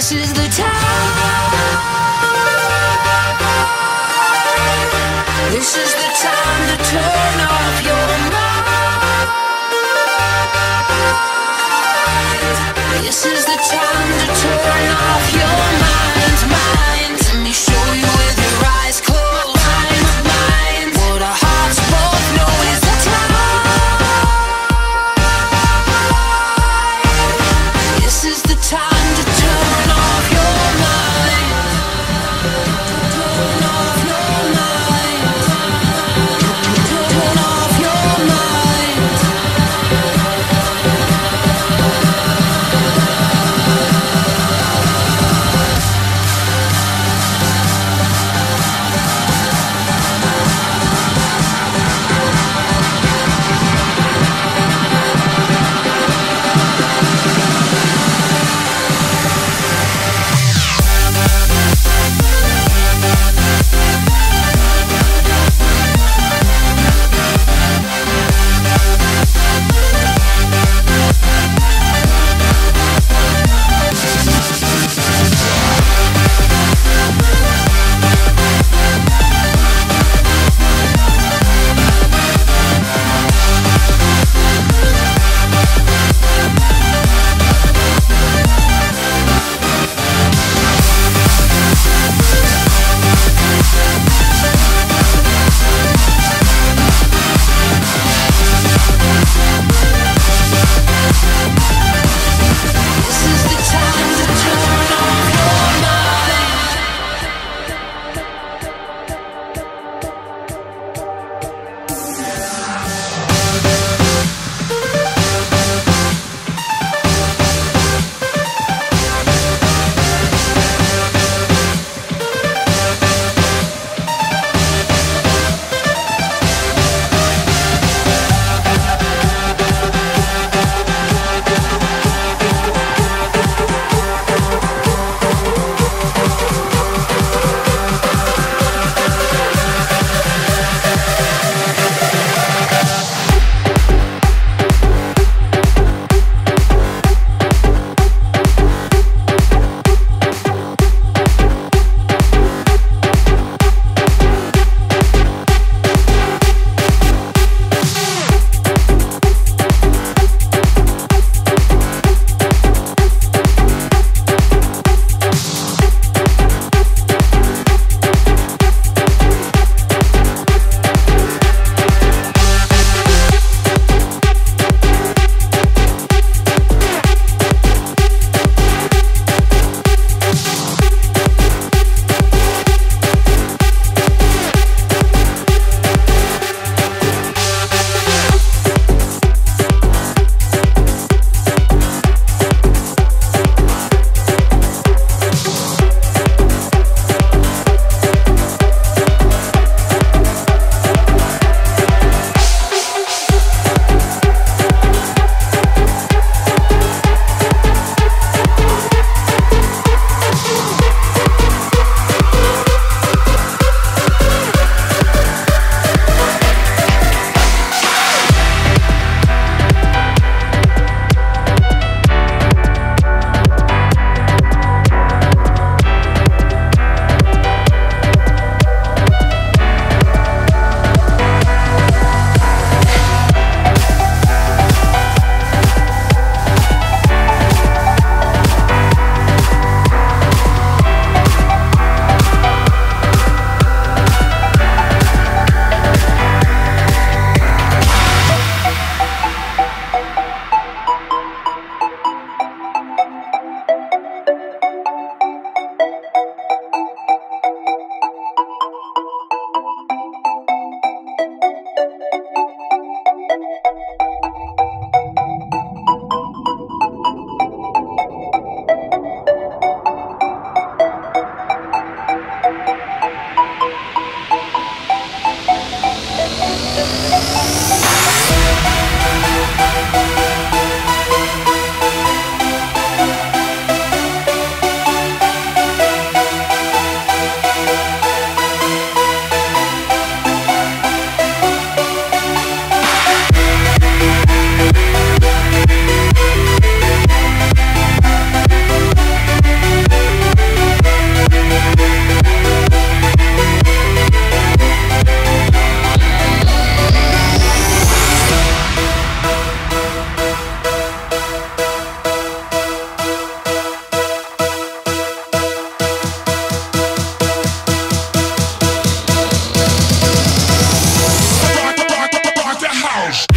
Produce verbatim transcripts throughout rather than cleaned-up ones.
This is the time. This is the time to turn off your mind. This is the time to turn off your mind, mind. Let me show you with your eyes closed. Mind, mind. What our hearts both know is the time. This is the time. Turn off your mind. Turn off. We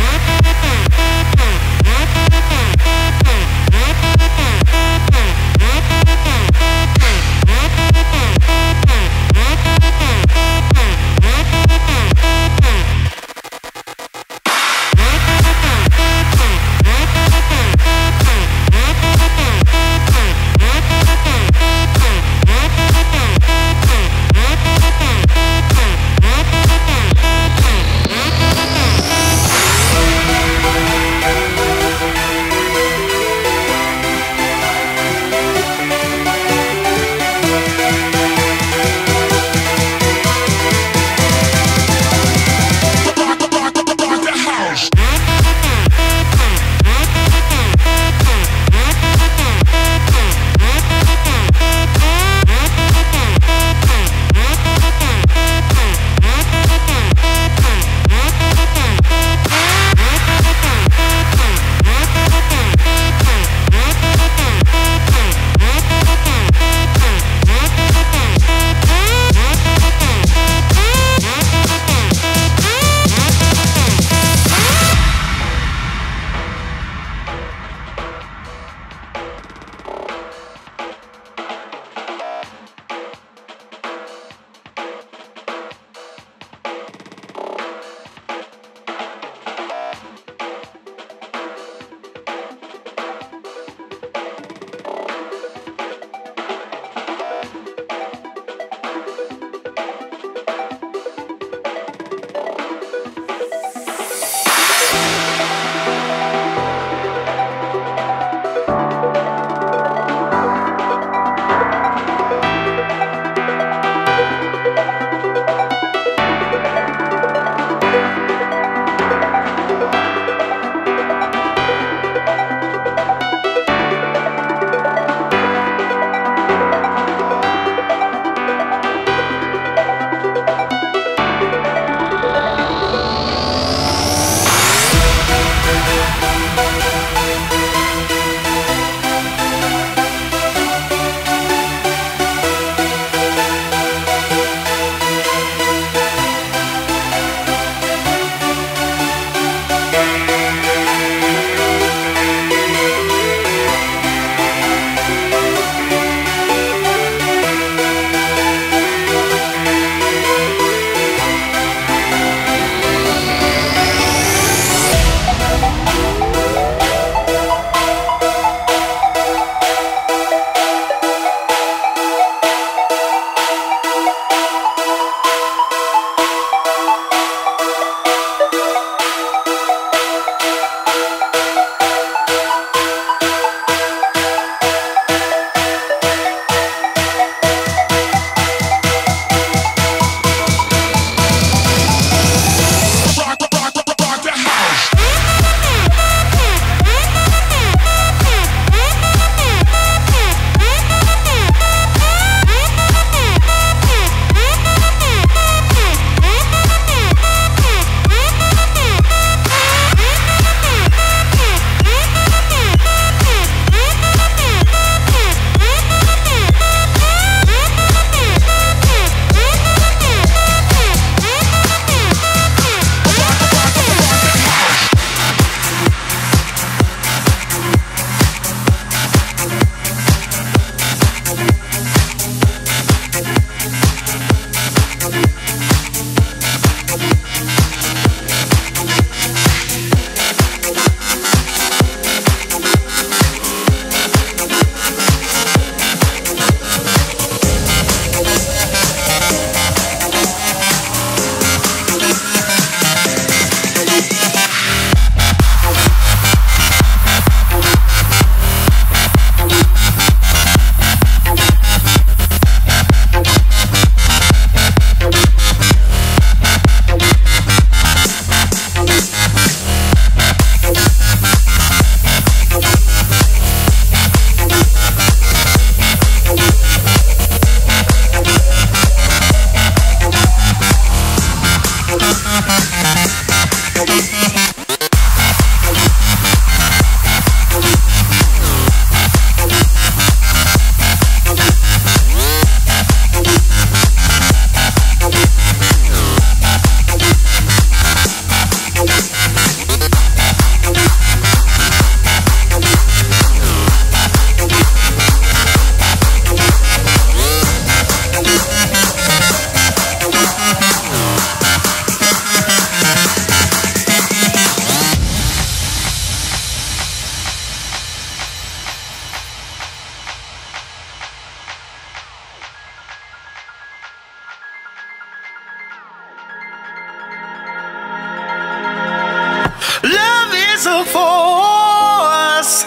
Love is a force,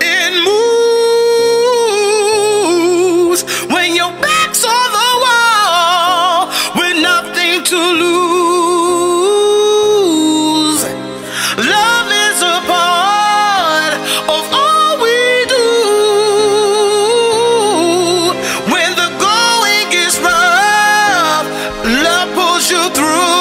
it moves when your back's on the wall with nothing to lose. Love is a part of all we do. When the going gets rough, love pulls you through.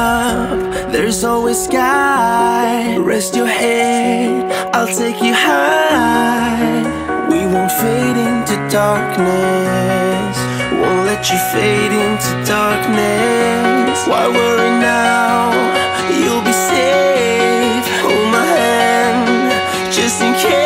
up, there's always sky. Rest your head, I'll take you high. We won't fade into darkness, won't let you fade into darkness. Why worry now? You'll be safe. Hold my hand, just in case.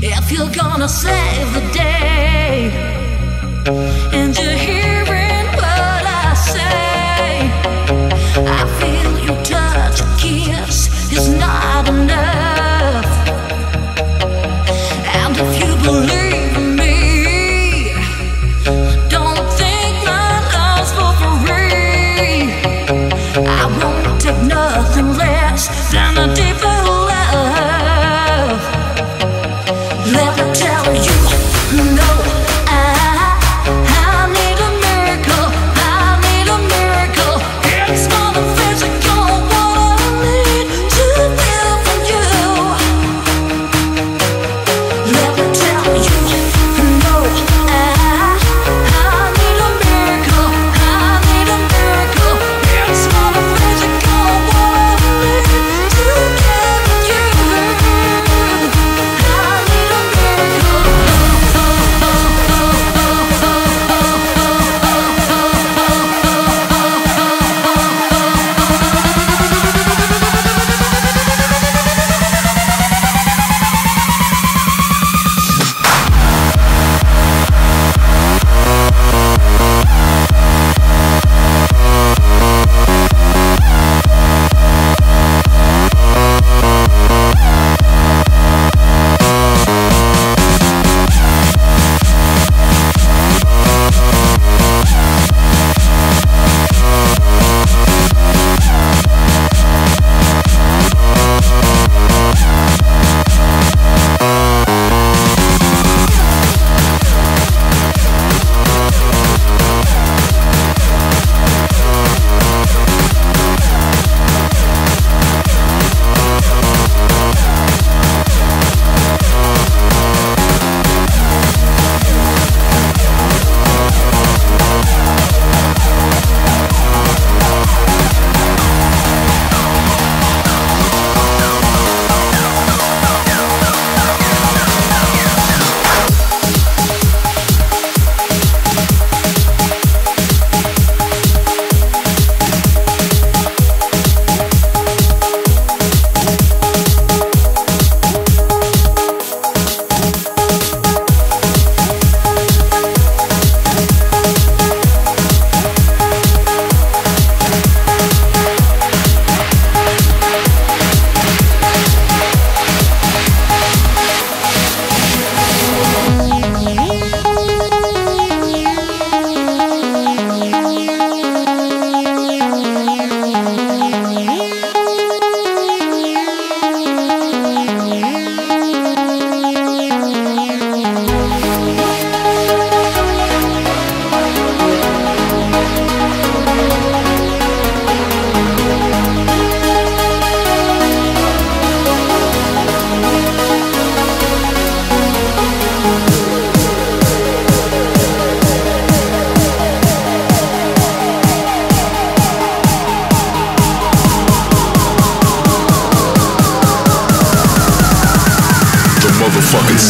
If you're gonna save the day and you're hearing what I say, I feel your touch, a kiss is not enough. And if you believe in me, don't think my love's for free. I won't take nothing less than a deeper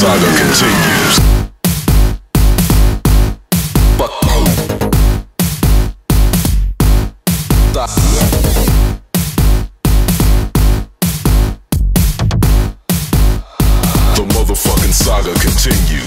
saga continues. The motherfucking saga continues.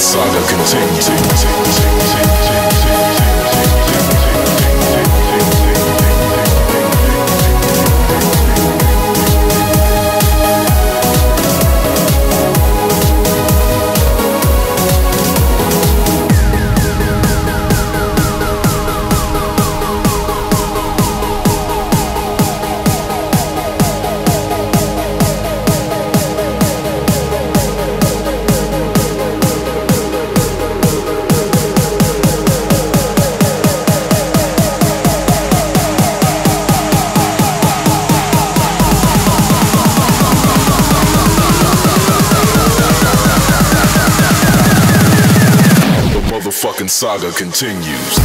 Saga continues. Fucking saga continues.